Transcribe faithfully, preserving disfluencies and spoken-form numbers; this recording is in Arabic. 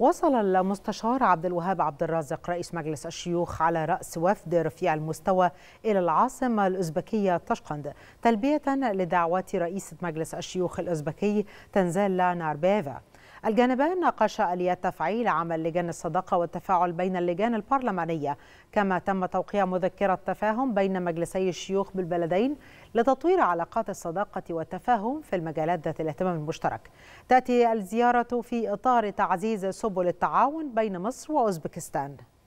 وصل المستشار عبد الوهاب عبدالرازق رئيس مجلس الشيوخ على رأس وفد رفيع المستوى إلى العاصمة الأوزبكية طشقند تلبية لدعوات رئيسة مجلس الشيوخ الأوزبكي تنزال ناربيفا. الجانبان ناقشا آليات تفعيل عمل لجان الصداقة والتفاعل بين اللجان البرلمانية، كما تم توقيع مذكرة تفاهم بين مجلسي الشيوخ بالبلدين لتطوير علاقات الصداقة والتفاهم في المجالات ذات الاهتمام المشترك. تأتي الزيارة في إطار تعزيز سبل التعاون بين مصر وأوزبكستان.